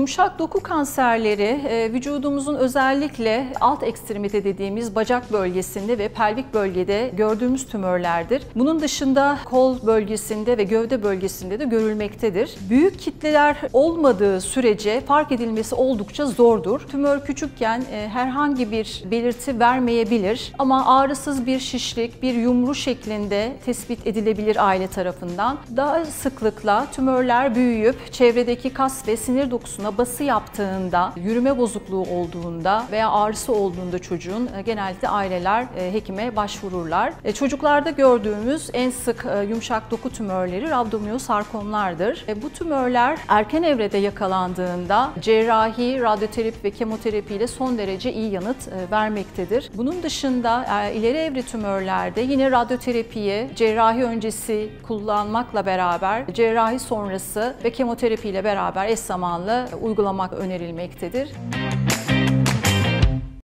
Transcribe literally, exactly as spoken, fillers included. Yumuşak doku kanserleri vücudumuzun özellikle alt ekstremite dediğimiz bacak bölgesinde ve pelvik bölgede gördüğümüz tümörlerdir. Bunun dışında kol bölgesinde ve gövde bölgesinde de görülmektedir. Büyük kitleler olmadığı sürece fark edilmesi oldukça zordur. Tümör küçükken herhangi bir belirti vermeyebilir ama ağrısız bir şişlik, bir yumru şeklinde tespit edilebilir aile tarafından. Daha sıklıkla tümörler büyüyüp çevredeki kas ve sinir dokusu bası yaptığında, yürüme bozukluğu olduğunda veya ağrısı olduğunda çocuğun genellikle aileler hekime başvururlar. Çocuklarda gördüğümüz en sık yumuşak doku tümörleri rabdomiyosarkomlardır. Bu tümörler erken evrede yakalandığında cerrahi, radyoterapi ve kemoterapi ile son derece iyi yanıt vermektedir. Bunun dışında ileri evre tümörlerde yine radyoterapiyi cerrahi öncesi kullanmakla beraber cerrahi sonrası ve kemoterapi ile beraber eş zamanlı uygulamak önerilmektedir.